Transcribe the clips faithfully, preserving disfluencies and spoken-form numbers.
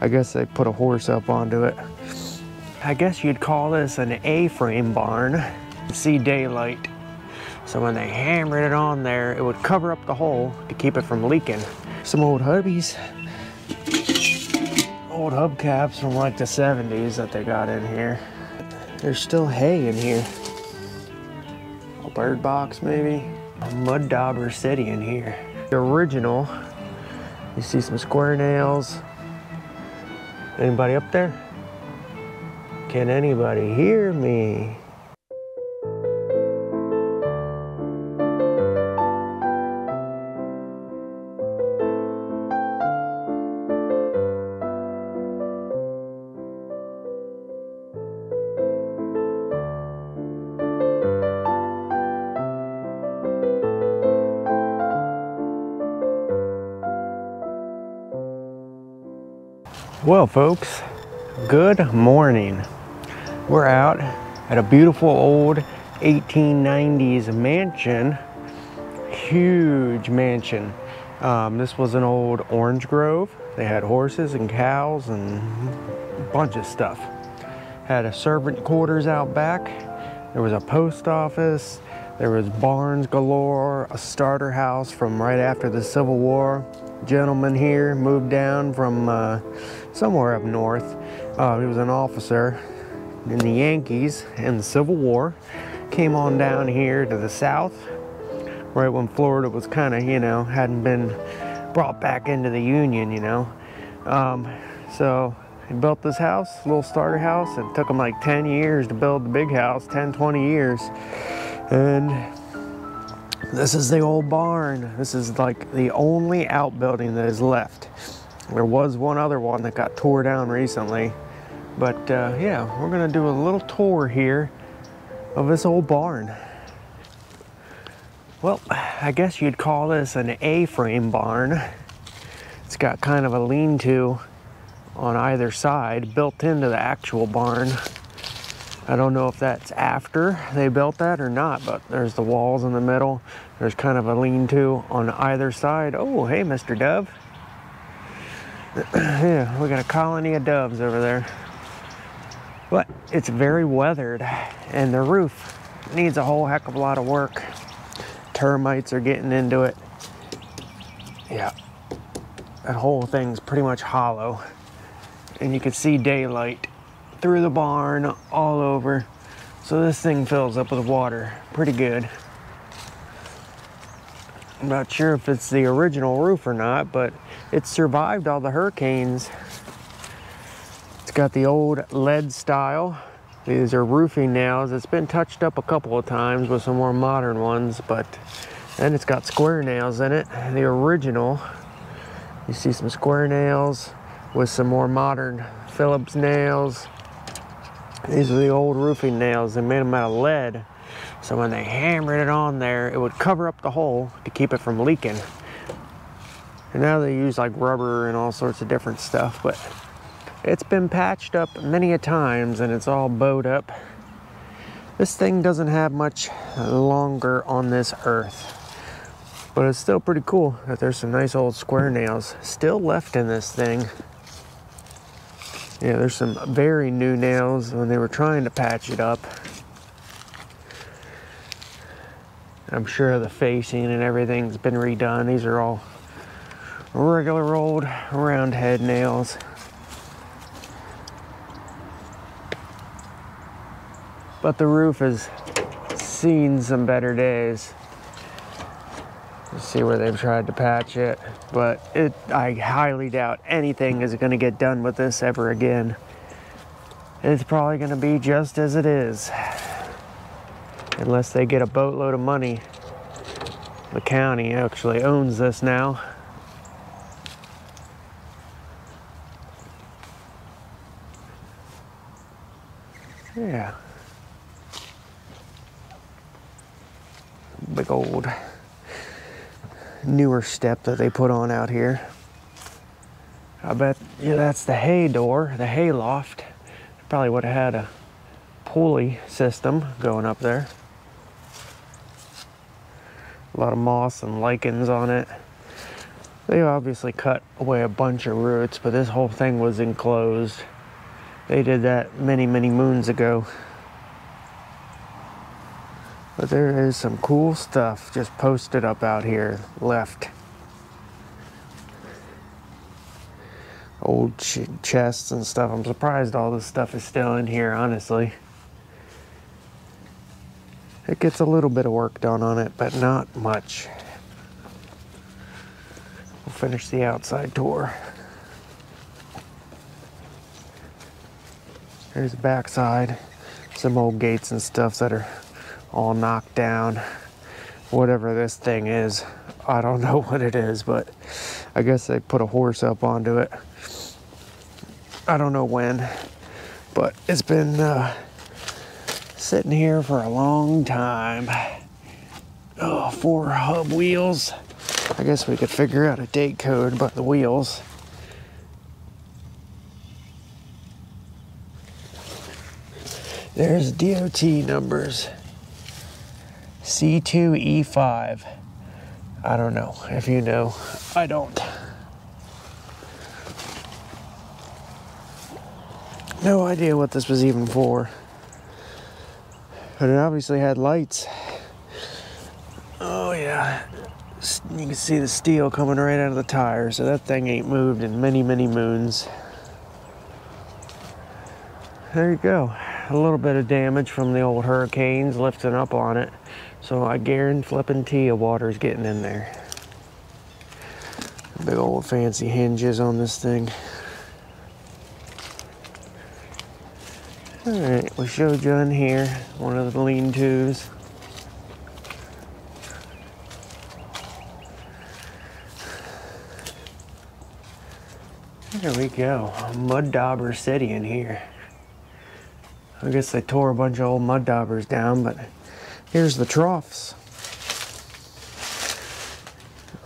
I guess they put a horse up onto it. I guess you'd call this an A-frame barn. See daylight. So when they hammered it on there, it would cover up the hole to keep it from leaking. Some old hubbies. Old hubcaps from like the seventies that they got in here. There's still hay in here. A bird box maybe. A mud dauber city in here. The original. You see some square nails. Anybody up there? Can anybody hear me? Well, folks, good morning. We're out at a beautiful old eighteen nineties mansion, huge mansion. Um, this was an old orange grove. They had horses and cows and a bunch of stuff. Had a servant quarters out back. There was a post office. There was barns galore, a starter house from right after the Civil War. Gentleman here moved down from uh, somewhere up north. Uh, he was an officer in the Yankees in the Civil War. Came on down here to the south, right when Florida was kind of, you know, hadn't been brought back into the Union, you know. Um, so he built this house, little starter house, and it took him like ten years to build the big house, ten, twenty years. And this is the old barn. This is like the only outbuilding that is left. There was one other one that got tore down recently. But uh, yeah, we're gonna do a little tour here of this old barn. Well, I guess you'd call this an A-frame barn. It's got kind of a lean-to on either side built into the actual barn. I don't know if that's after they built that or not, but there's the walls in the middle. There's kind of a lean-to on either side. Oh, hey, Mister Dove. Yeah, we got a colony of doves over there. But it's very weathered, and the roof needs a whole heck of a lot of work. Termites are getting into it. Yeah, that whole thing's pretty much hollow, and you can see daylight through the barn all over. So this thing fills up with water pretty good. I'm not sure if it's the original roof or not, but it's survived all the hurricanes. It's got the old lead style. These are roofing nails. It's been touched up a couple of times with some more modern ones, but then it's got square nails in it. The original, you see some square nails with some more modern Phillips nails. These are the old roofing nails. They made them out of lead. So when they hammered it on there, it would cover up the hole to keep it from leaking. And now they use like rubber and all sorts of different stuff, but it's been patched up many a times and it's all bowed up. This thing doesn't have much longer on this earth, but it's still pretty cool that there's some nice old square nails still left in this thing. Yeah, there's some very new nails when they were trying to patch it up. I'm sure the facing and everything's been redone. These are all regular old round head nails. But the roof has seen some better days. Let's see where they've tried to patch it, but it I highly doubt anything is going to get done with this ever again. It's probably going to be just as it is, unless they get a boatload of money. The county actually owns this now. Yeah, big old newer step that they put on out here. I bet, yeah, that's the hay door, the hay loft. Probably would have had a pulley system going up there. A lot of moss and lichens on it. They obviously cut away a bunch of roots, but this whole thing was enclosed. They did that many, many moons ago. But there is some cool stuff just posted up out here, left. Old ch chests and stuff. I'm surprised all this stuff is still in here, honestly. It gets a little bit of work done on it, but not much. We'll finish the outside tour. Here's the backside. Some old gates and stuff that are all knocked down. Whatever this thing is, I don't know what it is, but I guess they put a horse up onto it. I don't know when, but it's been uh, sitting here for a long time. Oh, four hub wheels. I guess we could figure out a date code by the wheels. There's D O T numbers. C two E five. I don't know. If you know, I don't. No idea what this was even for. But it obviously had lights. Oh yeah. You can see the steel coming right out of the tire, so that thing ain't moved in many, many moons. There you go. A little bit of damage from the old hurricanes lifting up on it. So I guarantee flippin' tea of water's getting in there. Big old fancy hinges on this thing. Alright, we showed you in here, one of the lean-tos. There we go, mud dauber city in here. I guess they tore a bunch of old mud daubers down, but here's the troughs.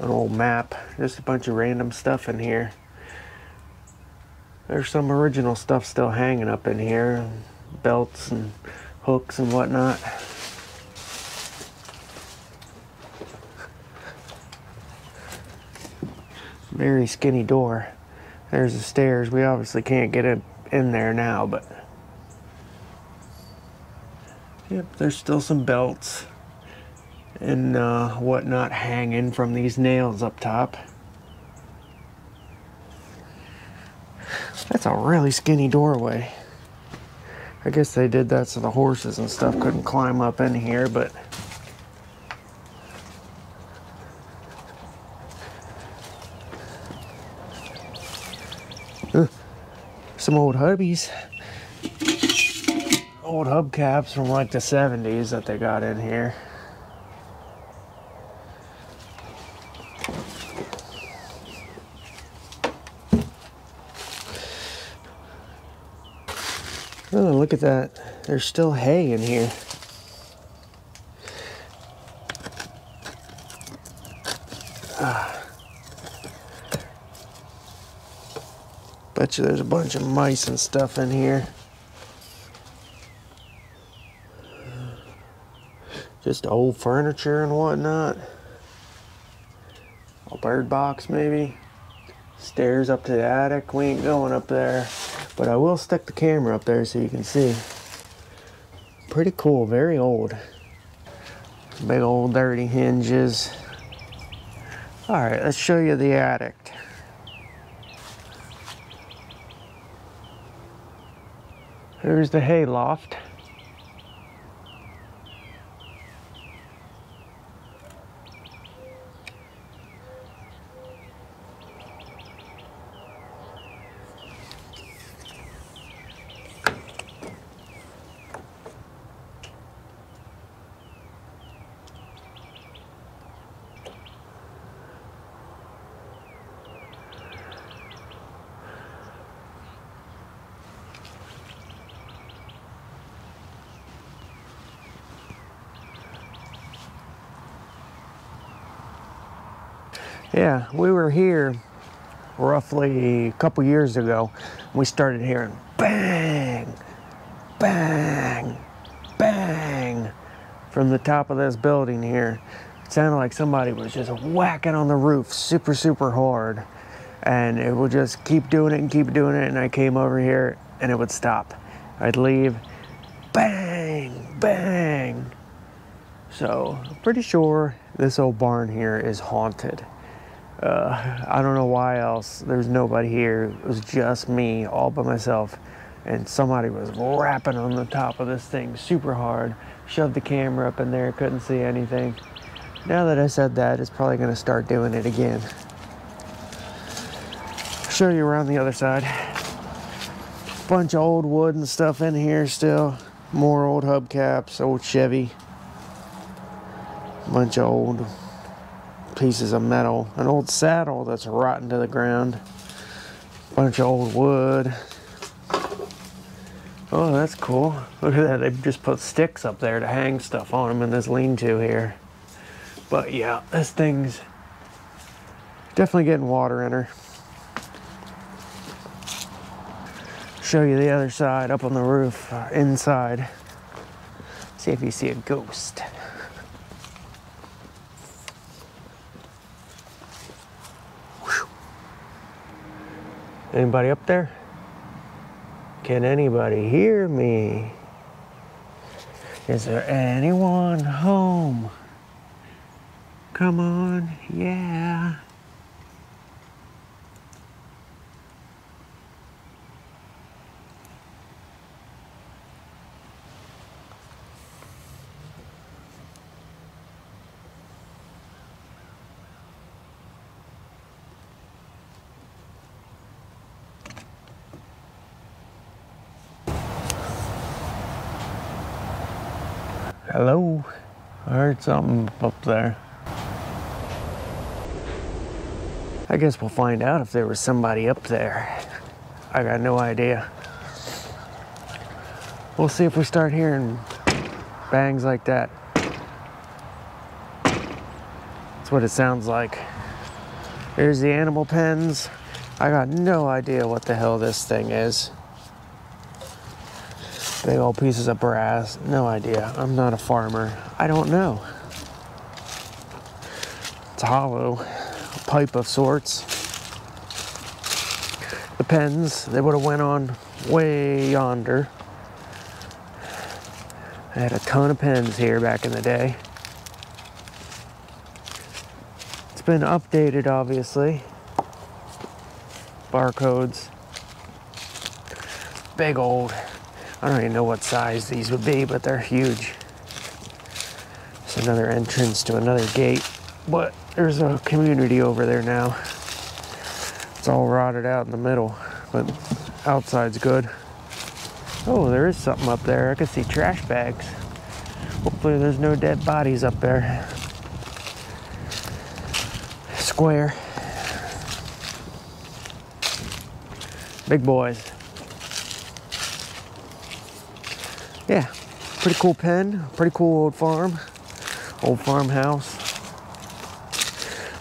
An old map, just a bunch of random stuff in here. There's some original stuff still hanging up in here. Belts and hooks and whatnot. Very skinny door. There's the stairs. We obviously can't get it in there now, but yep, there's still some belts and uh, whatnot hanging from these nails up top. That's a really skinny doorway. I guess they did that so the horses and stuff couldn't climb up in here, but uh, some old hubbies. Old hubcaps from like the seventies that they got in here. Oh, look at that. There's still hay in here. Ah. Bet you there's a bunch of mice and stuff in here. Just old furniture and whatnot. A bird box maybe. Stairs up to the attic. We ain't going up there. But I will stick the camera up there so you can see. Pretty cool, very old. Big old dirty hinges. Alright, let's show you the attic. Here's the hay loft. Yeah, we were here roughly a couple years ago. We started hearing bang, bang, bang from the top of this building here. sounded like somebody was just whacking on the roof super, super hard. And it would just keep doing it and keep doing it. And I came over here and it would stop. I'd leave, bang, bang. So I'm pretty sure this old barn here is haunted. Uh, I don't know why else. There's nobody here. It was just me all by myself. And somebody was rapping on the top of this thing super hard. Shoved the camera up in there, couldn't see anything. Now that I said that, it's probably gonna start doing it again. Show you around the other side. Bunch of old wood and stuff in here still. More old hubcaps, old Chevy. Bunch of old pieces of metal. An old saddle that's rotten to the ground. Bunch of old wood. Oh, that's cool. Look at that, they just put sticks up there to hang stuff on them in this lean-to here. But yeah, this thing's definitely getting water in her. Show you the other side up on the roof, uh, inside. See if you see a ghost. Whew. Anybody up there? Can anybody hear me? Is there anyone home? Come on, yeah. Hello? I heard something up there. I guess we'll find out if there was somebody up there. I got no idea. We'll see if we start hearing bangs like that. That's what it sounds like. Here's the animal pens. I got no idea what the hell this thing is. Big old pieces of brass, no idea. I'm not a farmer, I don't know. It's hollow, a pipe of sorts. The pens, they would have went on way yonder. I had a ton of pens here back in the day. It's been updated, obviously. Barcodes, big old. I don't even know what size these would be, but they're huge. It's another entrance to another gate, but there's a community over there now. It's all rotted out in the middle, but outside's good. Oh, there is something up there. I can see trash bags. Hopefully there's no dead bodies up there. Square. Big boys. Yeah, pretty cool pen, pretty cool old farm, old farmhouse.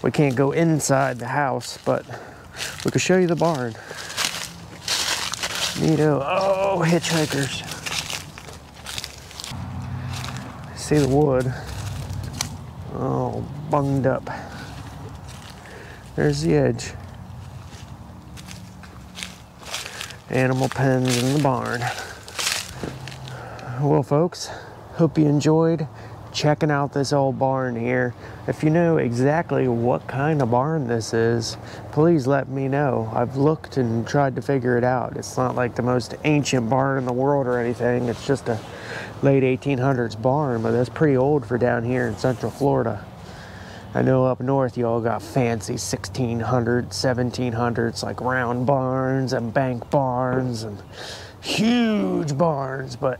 We can't go inside the house, but we could show you the barn. Neato. Oh, hitchhikers. See the wood. Oh, bunged up. There's the edge. Animal pens in the barn. Well, folks, hope you enjoyed checking out this old barn here. If you know exactly what kind of barn this is, please let me know. I've looked and tried to figure it out. It's not like the most ancient barn in the world or anything. It's just a late eighteen hundreds barn, but that's pretty old for down here in Central Florida. I know up north y'all got fancy sixteen hundreds, seventeen hundreds, like round barns and bank barns and huge barns, but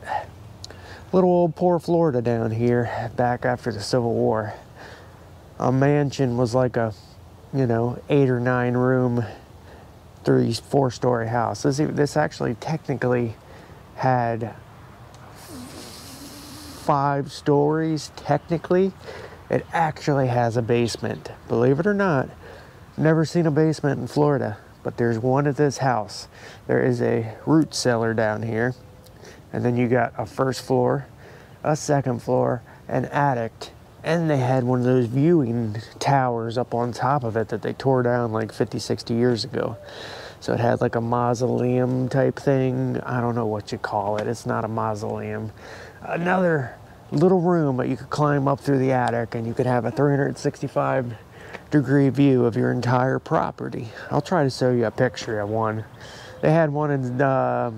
little old poor Florida down here back after the Civil War. A mansion was like a, you know, eight or nine room, three, four story house. This, this actually technically had five stories, technically. It actually has a basement. Believe it or not, never seen a basement in Florida, but there's one at this house. There is a root cellar down here. And then you got a first floor, a second floor, an attic, And they had one of those viewing towers up on top of it that they tore down like fifty, sixty years ago. So it had like a mausoleum type thing. I don't know what you call it. It's not a mausoleum. Another little room that you could climb up through the attic and you could have a three sixty-five degree view of your entire property. I'll try to show you a picture of one. They had one in uh,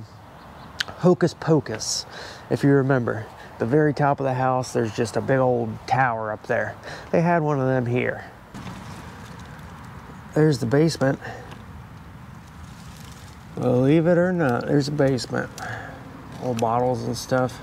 Hocus Pocus, if you remember. The very top of the house, there's just a big old tower up there. They had one of them here. There's the basement. Believe it or not, there's a basement. Old bottles and stuff.